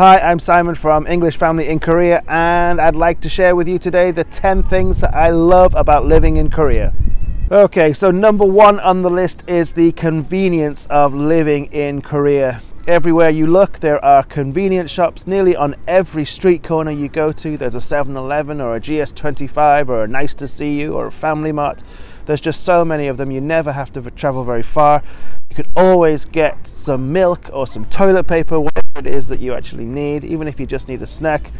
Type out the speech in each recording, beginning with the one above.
Hi, I'm Simon from English Family in Korea, and I'd like to share with you today the 10 things that I love about living in Korea. Okay, so number one on the list is the convenience of living in Korea. Everywhere you look, there are convenience shops. Nearly on every street corner you go to, there's a 7-Eleven or a GS25 or a Nice to See You or a Family Mart. There's just so many of them, you never have to travel very far. You can always get some milk or some toilet paper, whatever it is that you actually need. Even if you just need a snack,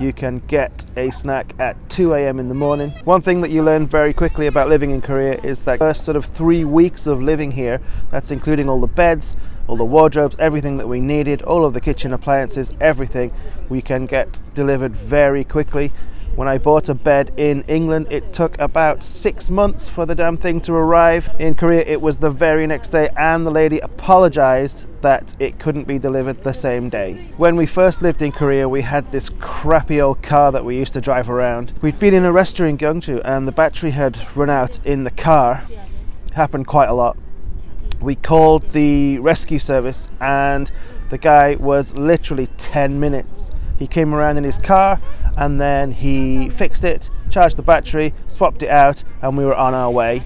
you can get a snack at 2 AM in the morning. One thing that you learn very quickly about living in Korea is that first sort of 3 weeks of living here, that's including all the beds, all the wardrobes, everything that we needed, all of the kitchen appliances, everything we can get delivered very quickly. When I bought a bed in England, it took about 6 months for the damn thing to arrive. In Korea, it was the very next day, and the lady apologized that it couldn't be delivered the same day. When we first lived in Korea, we had this crappy old car that we used to drive around. We'd been in a restaurant in Gyeongju, and the battery had run out in the car. It happened quite a lot. We called the rescue service, and the guy was literally 10 minutes. He came around in his car, and then he fixed it, charged the battery, swapped it out, and we were on our way.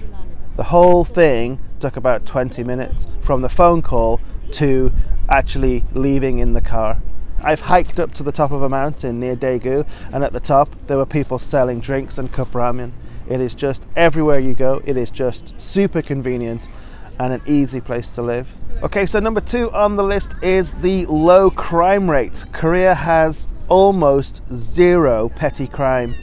The whole thing took about 20 minutes, from the phone call to actually leaving in the car. I've hiked up to the top of a mountain near Daegu, and at the top there were people selling drinks and cup ramen. It is just everywhere you go, it is just super convenient and an easy place to live. Okay, so number two on the list is the low crime rate. Korea has almost zero petty crime.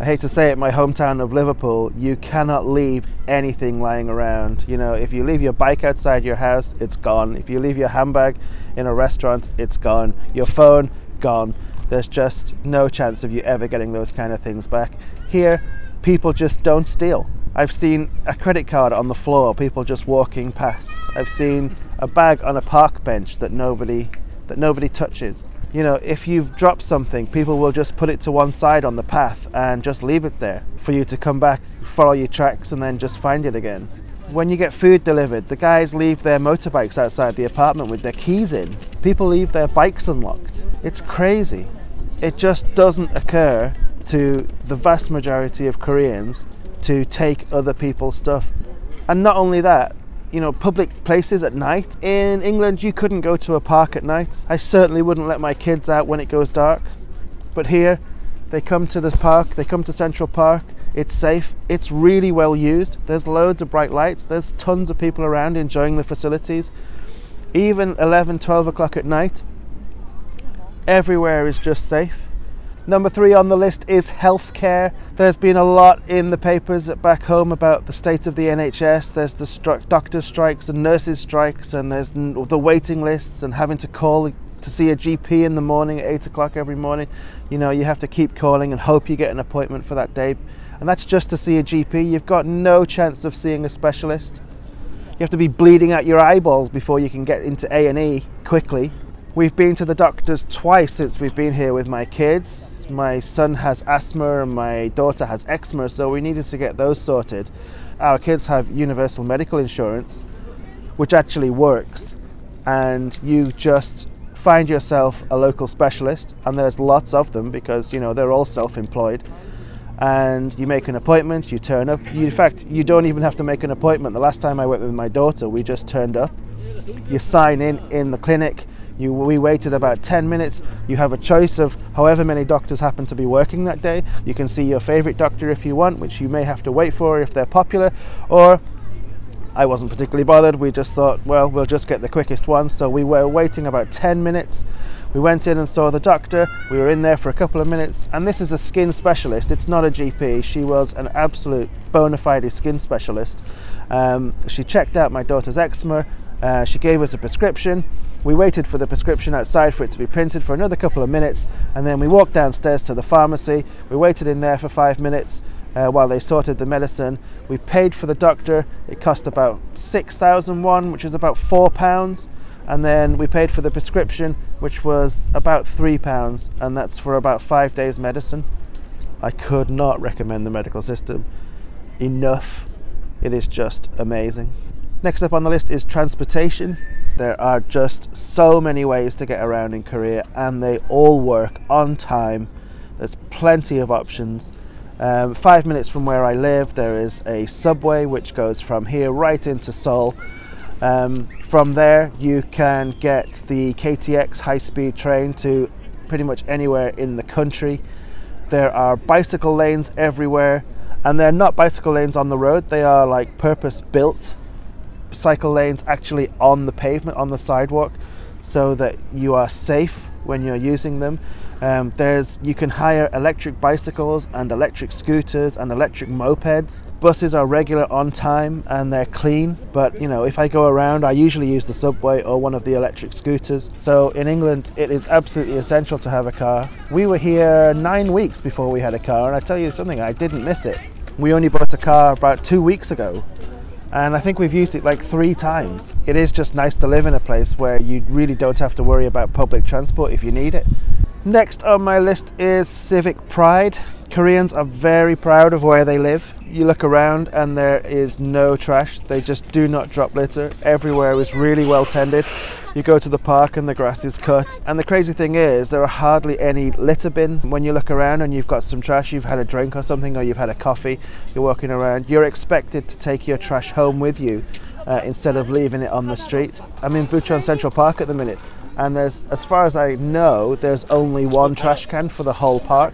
I hate to say it, my hometown of Liverpool, you cannot leave anything lying around. You know, if you leave your bike outside your house, it's gone. If you leave your handbag in a restaurant, it's gone. Your phone, gone. There's just no chance of you ever getting those kind of things back. Here, people just don't steal. I've seen a credit card on the floor, people just walking past. I've seen a bag on a park bench that nobody touches. You know, if you've dropped something, people will just put it to one side on the path and just leave it there for you to come back, follow your tracks, and then just find it again. When you get food delivered, the guys leave their motorbikes outside the apartment with their keys in. People leave their bikes unlocked. It's crazy. It just doesn't occur to the vast majority of Koreans to take other people's stuff. And not only that, you know, public places at night. In England, you couldn't go to a park at night. I certainly wouldn't let my kids out when it goes dark. But here, they come to the park, they come to Central Park. It's safe, it's really well used. There's loads of bright lights, there's tons of people around enjoying the facilities. Even 11, 12 o'clock at night, everywhere is just safe. Number three on the list is healthcare. There's been a lot in the papers back home about the state of the NHS. There's the doctor strikes and nurses strikes, and there's the waiting lists and having to call to see a GP in the morning at 8 o'clock every morning. You know, you have to keep calling and hope you get an appointment for that day. And that's just to see a GP. You've got no chance of seeing a specialist. You have to be bleeding out your eyeballs before you can get into A&E quickly. We've been to the doctors twice since we've been here with my kids. My son has asthma and my daughter has eczema, so we needed to get those sorted. Our kids have universal medical insurance, which actually works. And you just find yourself a local specialist, and there's lots of them because, you know, they're all self-employed. And you make an appointment, you turn up. In fact, you don't even have to make an appointment. The last time I went with my daughter, we just turned up. You sign in the clinic. We waited about 10 minutes. You have a choice of however many doctors happen to be working that day. You can see your favorite doctor if you want, which you may have to wait for if they're popular, or I wasn't particularly bothered. We just thought, well, we'll just get the quickest one. So we were waiting about 10 minutes. We went in and saw the doctor. We were in there for a couple of minutes, and this is a skin specialist. It's not a GP. She was an absolute bona fide skin specialist. She checked out my daughter's eczema. She gave us a prescription. We waited for the prescription outside for it to be printed for another couple of minutes, and then we walked downstairs to the pharmacy. We waited in there for 5 minutes while they sorted the medicine. We paid for the doctor. It cost about 6,000 won, which is about £4, and then we paid for the prescription, which was about £3, and that's for about 5 days medicine. I could not recommend the medical system enough. It is just amazing. Next up on the list is transportation. There are just so many ways to get around in Korea, and they all work on time. There's plenty of options. 5 minutes from where I live, there is a subway which goes from here right into Seoul. From there, you can get the KTX high-speed train to pretty much anywhere in the country. There are bicycle lanes everywhere, and they're not bicycle lanes on the road. They are like purpose-built cycle lanes actually on the pavement, on the sidewalk, so that you are safe when you're using them. You can hire electric bicycles and electric scooters and electric mopeds. Buses are regular on time and they're clean, but you know, if I go around, I usually use the subway or one of the electric scooters. So in England, it is absolutely essential to have a car. We were here 9 weeks before we had a car, and I tell you something, I didn't miss it. We only bought a car about 2 weeks ago, and I think we've used it like 3 times. It is just nice to live in a place where you really don't have to worry about public transport if you need it. Next on my list is civic pride. Koreans are very proud of where they live. You look around and there is no trash. They just do not drop litter. Everywhere is really well tended. You go to the park and the grass is cut. And the crazy thing is, there are hardly any litter bins. When you look around and you've got some trash, you've had a drink or something, or you've had a coffee, you're walking around, you're expected to take your trash home with you instead of leaving it on the street. I'm in Bucheon Central Park at the minute, and there's, as far as I know, there's only one trash can for the whole park,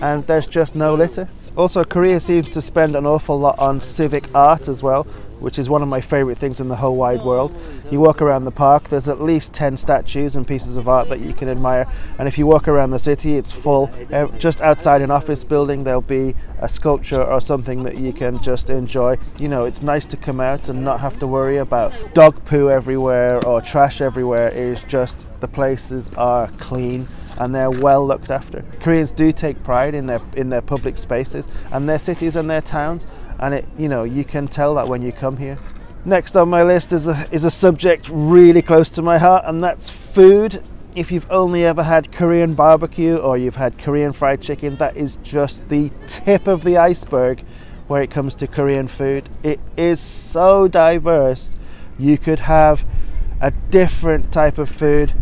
and there's just no litter. Also, Korea seems to spend an awful lot on civic art as well, which is one of my favorite things in the whole wide world. You walk around the park, there's at least 10 statues and pieces of art that you can admire. And if you walk around the city, it's full. Just outside an office building, there'll be a sculpture or something that you can just enjoy. You know, it's nice to come out and not have to worry about dog poo everywhere or trash everywhere. It's just the places are clean and they're well looked after. Koreans do take pride in their public spaces and their cities and their towns. And it, you know, you can tell that when you come here. Next on my list is a subject really close to my heart, and that's food. If you've only ever had Korean barbecue or you've had Korean fried chicken, that is just the tip of the iceberg when it comes to Korean food. It is so diverse. You could have a different type of food.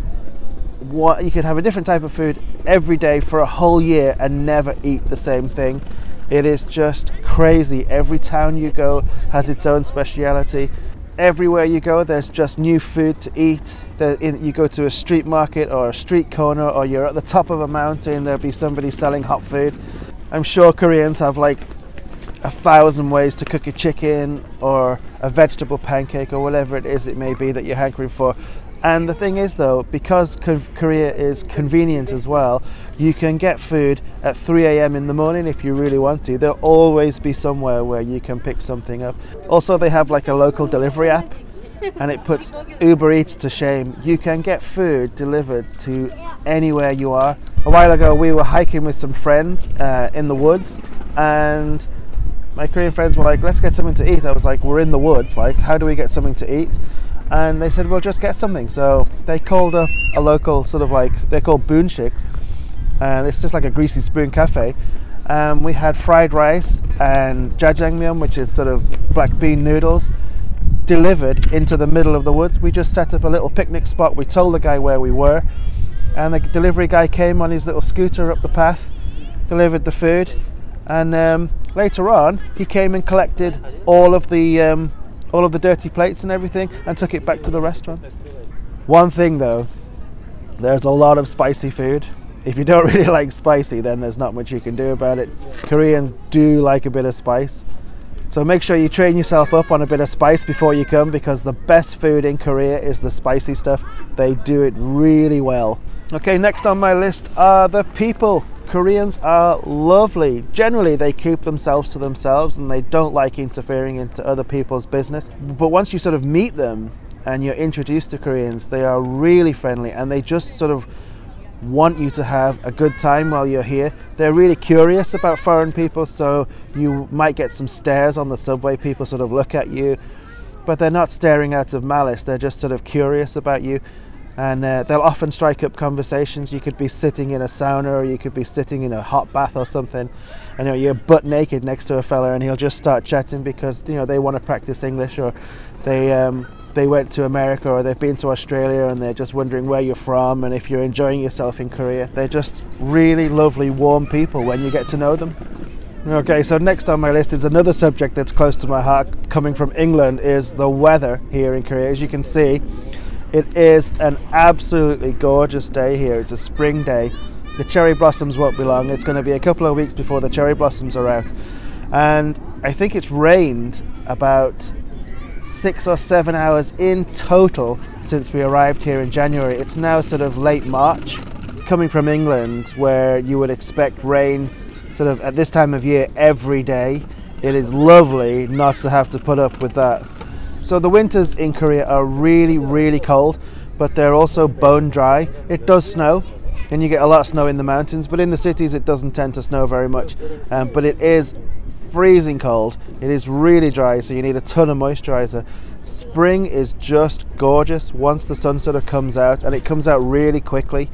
You could have a different type of food every day for a whole year and never eat the same thing. It is just crazy. Every town you go has its own speciality. Everywhere you go, there's just new food to eat. You go to a street market or a street corner, or you're at the top of a mountain, there'll be somebody selling hot food. I'm sure Koreans have like 1,000 ways to cook a chicken or a vegetable pancake or whatever it is it may be that you're hankering for. And the thing is though, because Korea is convenient as well, you can get food at 3 AM in the morning if you really want to. There'll always be somewhere where you can pick something up. Also, they have like a local delivery app, and it puts Uber Eats to shame. You can get food delivered to anywhere you are. A while ago, we were hiking with some friends in the woods, and my Korean friends were like, let's get something to eat. I was like, we're in the woods, like, how do we get something to eat? And they said, well, just get something. So they called up a local sort of like, they're called Boonsiks, and it's just like a greasy spoon cafe. We had fried rice and Jajangmyeon, which is sort of black bean noodles, delivered into the middle of the woods. We just set up a little picnic spot. We told the guy where we were, and the delivery guy came on his little scooter up the path, delivered the food, and later on he came and collected all of the dirty plates and everything and took it back to the restaurant. One thing though, there's a lot of spicy food. If you don't really like spicy, then there's not much you can do about it. Koreans do like a bit of spice. So make sure you train yourself up on a bit of spice before you come, because the best food in Korea is the spicy stuff. They do it really well. Okay, next on my list are the people. Koreans are lovely. Generally, they keep themselves to themselves and they don't like interfering into other people's business. But once you sort of meet them and you're introduced to Koreans, they are really friendly and they just sort of want you to have a good time while you're here. They're really curious about foreign people, so you might get some stares on the subway. People sort of look at you, but they're not staring out of malice. They're just sort of curious about you. And they'll often strike up conversations. You could be sitting in a sauna, or you could be sitting in a hot bath or something, and you're butt naked next to a fella, and he'll just start chatting because, you know, they want to practice English, or they they went to America or they've been to Australia and they're just wondering where you're from and if you're enjoying yourself in Korea. They're just really lovely, warm people when you get to know them. Okay, so next on my list is another subject that's close to my heart, coming from England, is the weather here in Korea. As you can see, it is an absolutely gorgeous day here. It's a spring day. The cherry blossoms won't be long. It's going to be a couple of weeks before the cherry blossoms are out. And I think it's rained about 6 or 7 hours in total since we arrived here in January. It's now sort of late March. Coming from England, where you would expect rain sort of at this time of year every day, it is lovely not to have to put up with that. So the winters in Korea are really, really cold, but they're also bone dry. It does snow, and you get a lot of snow in the mountains, but in the cities it doesn't tend to snow very much. But it is freezing cold, it is really dry, so you need a ton of moisturizer. Spring is just gorgeous once the sun sort of comes out, and it comes out really quickly.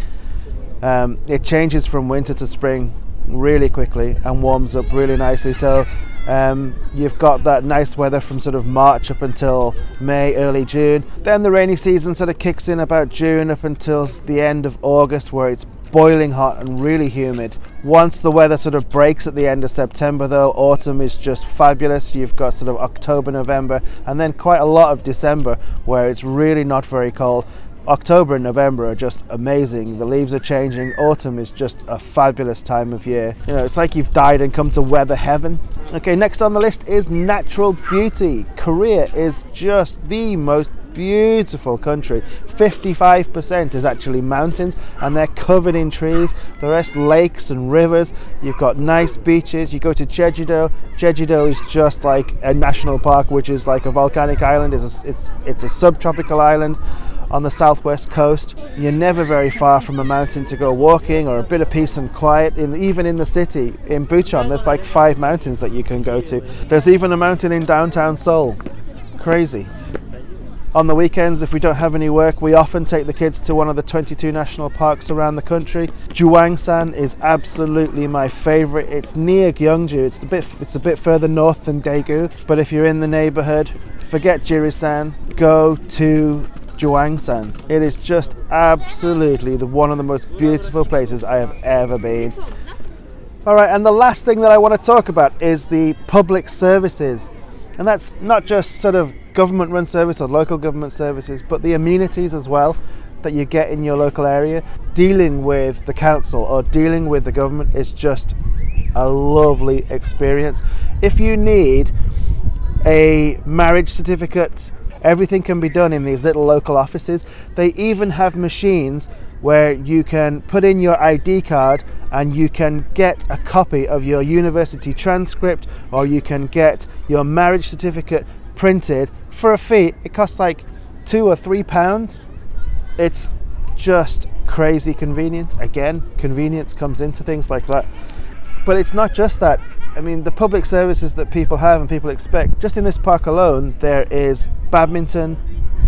It changes from winter to spring really quickly and warms up really nicely. So you've got that nice weather from sort of March up until May, early June. Then the rainy season sort of kicks in about June up until the end of August, where it's boiling hot and really humid. Once the weather sort of breaks at the end of September though, autumn is just fabulous. You've got sort of October, November, and then quite a lot of December where it's really not very cold. October and November are just amazing. The leaves are changing. Autumn is just a fabulous time of year. You know, it's like you've died and come to weather heaven. Okay, next on the list is natural beauty. Korea is just the most beautiful country. 55% is actually mountains, and they're covered in trees. The rest lakes and rivers. You've got nice beaches. You go to Jeju-do. Jeju-do is just like a national park, which is like a volcanic island. It's a subtropical island on the southwest coast. You're never very far from a mountain to go walking, or a bit of peace and quiet. Even in the city, in Bucheon, there's like 5 mountains that you can go to. There's even a mountain in downtown Seoul. Crazy. On the weekends, if we don't have any work, we often take the kids to one of the 22 national parks around the country. Juwangsan is absolutely my favorite. It's near Gyeongju. It's a bit further north than Daegu, but if you're in the neighborhood, forget Jirisan, go to Juwangsan. It is just absolutely one of the most beautiful places I have ever been. All right, and the last thing that I want to talk about is the public services. And that's not just sort of government-run service or local government services, but the amenities as well that you get in your local area. Dealing with the council or dealing with the government is just a lovely experience. If you need a marriage certificate, everything can be done in these little local offices. They even have machines where you can put in your ID card and you can get a copy of your university transcript, or you can get your marriage certificate printed for a fee. It costs like £2 or £3. It's just crazy convenient. Again, convenience comes into things like that. But it's not just that. I mean, the public services that people have and people expect. Just in this park alone, there is badminton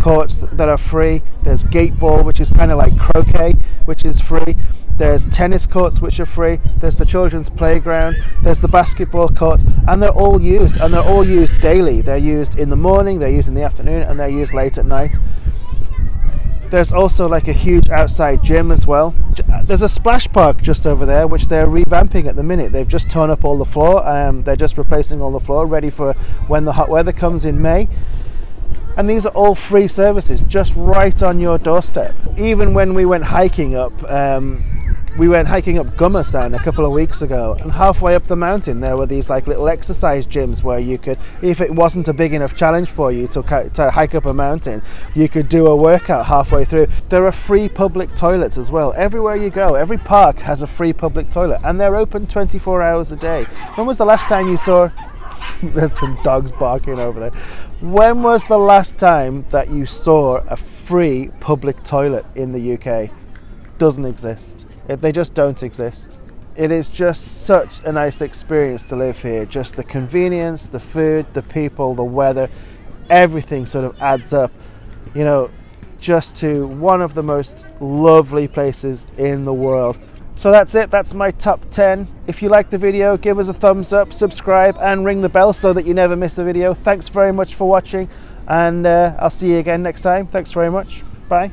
courts that are free. There's gate ball, which is kind of like croquet, which is free. There's tennis courts, which are free. There's the children's playground. There's the basketball court, and they're all used, and they're all used daily. They're used in the morning, they're used in the afternoon, and they're used late at night. There's also like a huge outside gym as well. There's a splash park just over there, which they're revamping at the minute. They've just torn up all the floor. They're just replacing all the floor, ready for when the hot weather comes in May. And these are all free services, just right on your doorstep. Even when we went hiking up Guma-san a couple of weeks ago, and halfway up the mountain there were these like little exercise gyms where you could, if it wasn't a big enough challenge for you to hike up a mountain, you could do a workout halfway through. There are free public toilets as well. Everywhere you go, every park has a free public toilet, and they're open 24 hours a day. When was the last time you saw there's some dogs barking over there. When was the last time that you saw a free public toilet in the UK? Doesn't exist. They just don't exist. It is just such a nice experience to live here. Just the convenience, the food, the people, the weather, everything sort of adds up, you know, just to one of the most lovely places in the world. So that's it, that's my top 10. If you like the video, give us a thumbs up, subscribe, and ring the bell so that you never miss a video. Thanks very much for watching. and I'll see you again next time. Thanks very much. Bye.